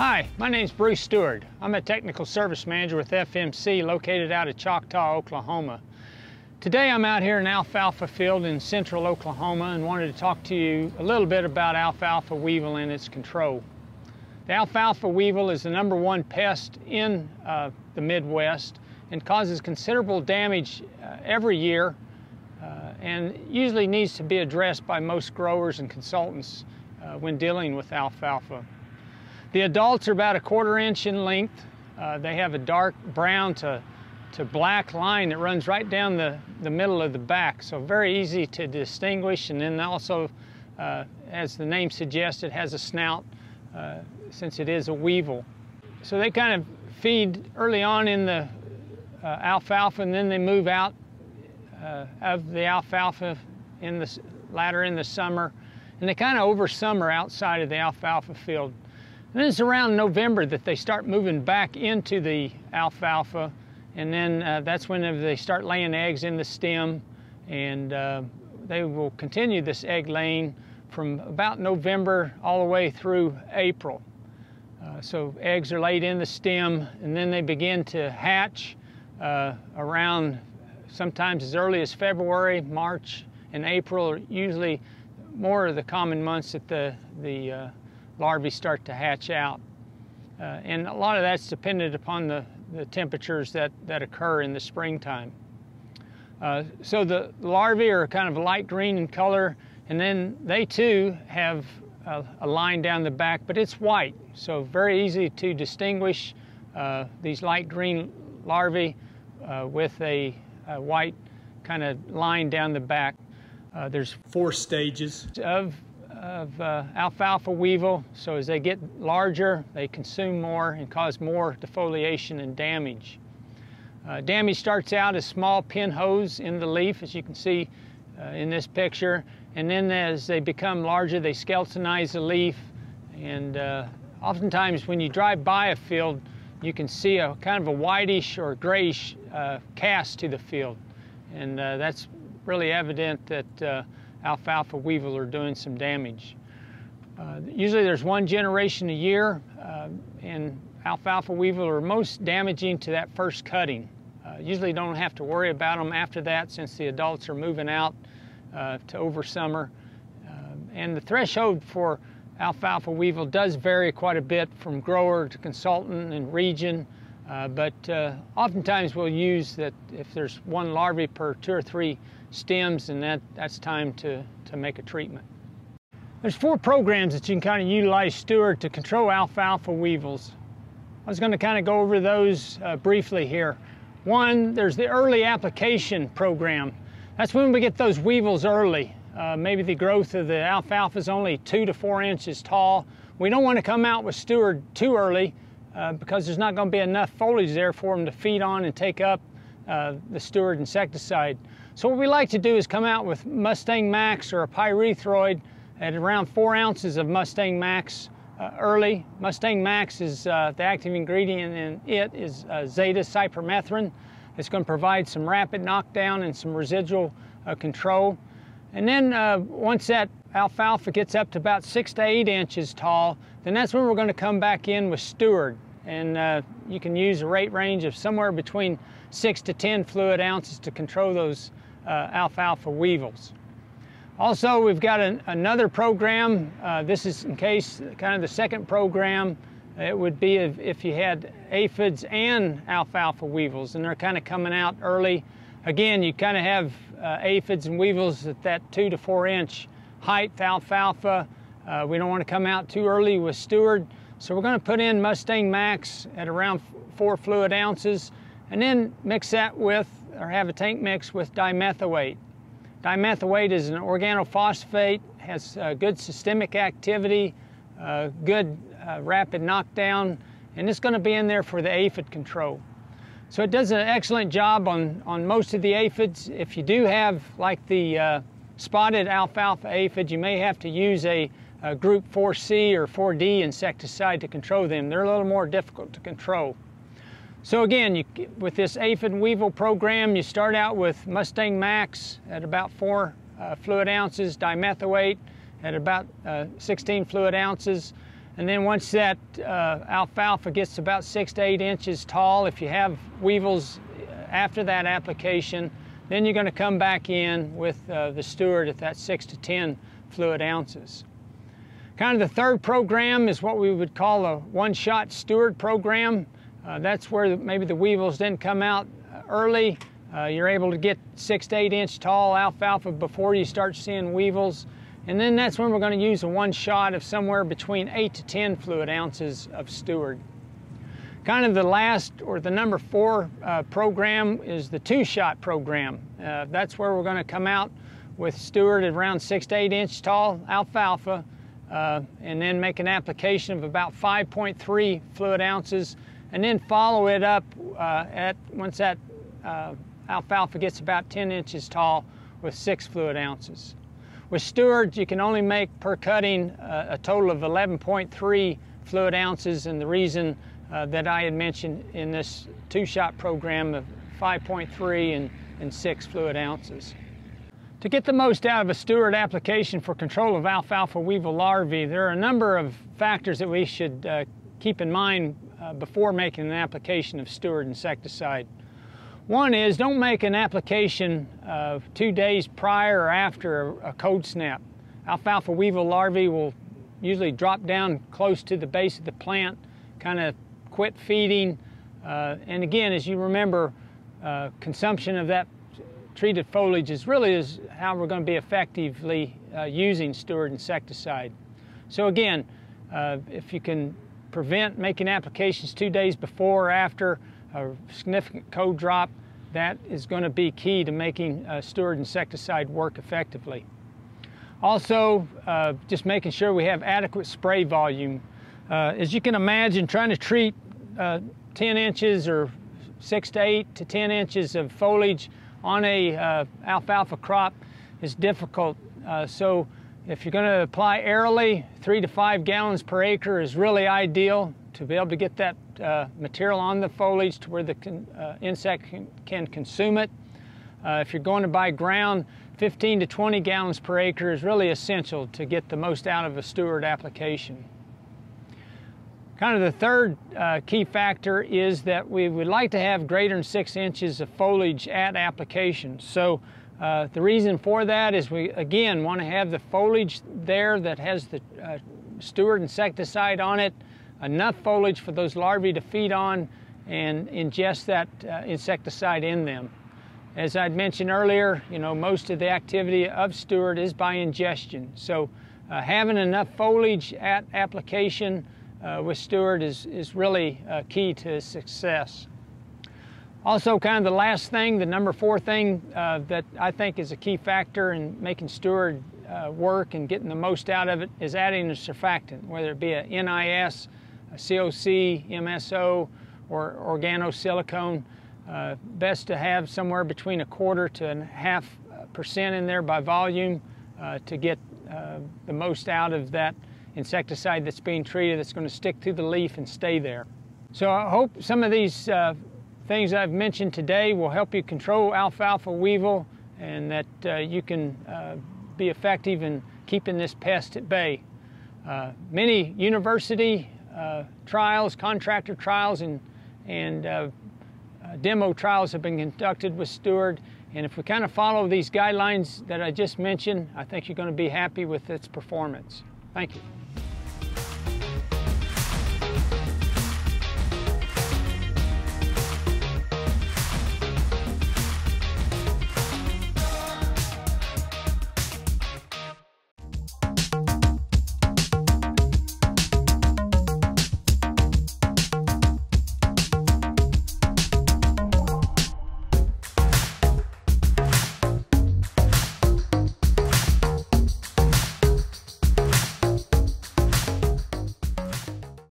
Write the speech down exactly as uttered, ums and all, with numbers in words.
Hi, my name's Bruce Steward. I'm a technical service manager with F M C located out of Choctaw, Oklahoma. Today I'm out here in alfalfa field in central Oklahoma and wanted to talk to you a little bit about alfalfa weevil and its control. The alfalfa weevil is the number one pest in uh, the Midwest and causes considerable damage uh, every year uh, and usually needs to be addressed by most growers and consultants uh, when dealing with alfalfa. The adults are about a quarter inch in length. Uh, they have a dark brown to, to black line that runs right down the, the middle of the back, so very easy to distinguish. And then also, uh, as the name suggests, it has a snout uh, since it is a weevil. So they kind of feed early on in the uh, alfalfa, and then they move out uh, of the alfalfa in the, latter in the summer, and they kind of oversummer outside of the alfalfa field. And then it's around November that they start moving back into the alfalfa, and then uh, that's when they start laying eggs in the stem, and uh, they will continue this egg laying from about November all the way through April. Uh, so eggs are laid in the stem, and then they begin to hatch uh, around sometimes as early as February, March, and April are usually more of the common months that the, the uh, larvae start to hatch out. Uh, and a lot of that's dependent upon the, the temperatures that, that occur in the springtime. Uh, so the larvae are kind of light green in color, and then they too have a, a line down the back, but it's white, so very easy to distinguish uh, these light green larvae uh, with a, a white kind of line down the back. Uh, there's four stages of of uh, alfalfa weevil, so as they get larger, they consume more and cause more defoliation and damage. Uh, damage starts out as small pinholes in the leaf, as you can see uh, in this picture, and then as they become larger, they skeletonize the leaf, and uh, oftentimes when you drive by a field, you can see a kind of a whitish or grayish uh, cast to the field, and uh, that's really evident that uh, alfalfa weevil are doing some damage. Uh, usually there's one generation a year, uh, and alfalfa weevil are most damaging to that first cutting. Uh, usually don't have to worry about them after that since the adults are moving out uh, to over summer. Uh, and the threshold for alfalfa weevil does vary quite a bit from grower to consultant and region, uh, but uh, oftentimes we'll use that if there's one larvae per two or three stems, and that, that's time to, to make a treatment. There's four programs that you can kind of utilize, Steward, to control alfalfa weevils. I was going to kind of go over those uh, briefly here. One, there's the early application program. That's when we get those weevils early. Uh, maybe the growth of the alfalfa is only two to four inches tall. We don't want to come out with Steward too early uh, because there's not going to be enough foliage there for them to feed on and take up uh, the Steward insecticide. So what we like to do is come out with Mustang Maxx or a pyrethroid at around four ounces of Mustang Maxx uh, early. Mustang Maxx is uh, the active ingredient in it is uh, zeta-cypermethrin. It's going to provide some rapid knockdown and some residual uh, control. And then uh, once that alfalfa gets up to about six to eight inches tall, then that's when we're going to come back in with Steward. And uh, you can use a rate range of somewhere between six to ten fluid ounces to control those Uh, alfalfa weevils. Also, we've got an, another program. Uh, this is in case kind of the second program. It would be if, if you had aphids and alfalfa weevils, and they're kind of coming out early. Again, you kind of have uh, aphids and weevils at that two to four inch height alfalfa. Uh, we don't want to come out too early with Steward, so we're going to put in Mustang Maxx at around four fluid ounces, and then mix that with or have a tank mix with dimethoate. Dimethoate is an organophosphate, has uh, good systemic activity, uh, good uh, rapid knockdown, and it's going to be in there for the aphid control. So it does an excellent job on, on most of the aphids. If you do have, like the uh, spotted alfalfa aphid, you may have to use a, a group four C or four D insecticide to control them. They're a little more difficult to control. So again, you, with this aphid and weevil program, you start out with Mustang Maxx at about four uh, fluid ounces, dimethoate at about uh, sixteen fluid ounces, And then once that uh, alfalfa gets about six to eight inches tall, if you have weevils after that application, then you're going to come back in with uh, the Steward at that six to ten fluid ounces. Kind of the third program is what we would call a one-shot Steward program. Uh, that's where maybe the weevils didn't come out early. Uh, you're able to get six to eight inch tall alfalfa before you start seeing weevils. And then that's when we're going to use a one shot of somewhere between eight to ten fluid ounces of Steward. Kind of the last, or the number four uh, program is the two shot program. Uh, that's where we're going to come out with Steward at around six to eight inch tall alfalfa uh, and then make an application of about five point three fluid ounces and then follow it up uh, at once that uh, alfalfa gets about ten inches tall with six fluid ounces. With Steward, you can only make per cutting uh, a total of eleven point three fluid ounces, and the reason uh, that I had mentioned in this two-shot program of five point three and, and six fluid ounces. To get the most out of a Steward application for control of alfalfa weevil larvae, there are a number of factors that we should uh, keep in mind uh, before making an application of Steward insecticide. One is, don't make an application of two days prior or after a cold snap. Alfalfa weevil larvae will usually drop down close to the base of the plant, kind of quit feeding. Uh, and again, as you remember, uh, consumption of that treated foliage is really is how we're going to be effectively uh, using Steward insecticide. So again, uh, if you can prevent making applications two days before or after a significant cold drop, that is going to be key to making uh, Steward insecticide work effectively. Also, uh, just making sure we have adequate spray volume. Uh, as you can imagine, trying to treat uh, ten inches or six to eight to ten inches of foliage on a uh, alfalfa crop is difficult. Uh, so if you're going to apply airily, three to five gallons per acre is really ideal to be able to get that uh, material on the foliage to where the con uh, insect can, can consume it. Uh, if you're going to buy ground, fifteen to twenty gallons per acre is really essential to get the most out of a Steward application. Kind of the third uh, key factor is that we would like to have greater than six inches of foliage at application. So uh, the reason for that is we, again, want to have the foliage there that has the uh, Steward insecticide on it, enough foliage for those larvae to feed on and ingest that uh, insecticide in them. As I'd mentioned earlier, you know, most of the activity of Steward is by ingestion. So uh, having enough foliage at application uh, with Steward is, is really uh, key to success. Also, kind of the last thing, the number four thing uh, that I think is a key factor in making Steward uh, work and getting the most out of it is adding a surfactant, whether it be a N I S, a C O C, M S O, or organosilicone. Uh, best to have somewhere between a quarter to a half percent in there by volume uh, to get uh, the most out of that insecticide that's being treated, that's going to stick to the leaf and stay there. So I hope some of these uh, things I've mentioned today will help you control alfalfa weevil and that uh, you can uh, be effective in keeping this pest at bay. Uh, many university Uh, trials, contractor trials, and, and uh, uh, demo trials have been conducted with Steward. And if we kind of follow these guidelines that I just mentioned, I think you're going to be happy with its performance. Thank you.